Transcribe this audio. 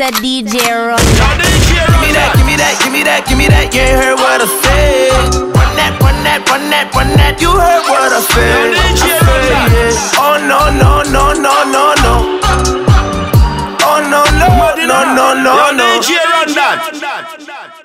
Mr. DJ RunDat. Give me that, give me that, give me that, give me that. You heard what I said. Run that, run that, run that, run that. You heard what I said. Oh no, no, no, no, no, no. Oh no, no, no, no, no, no.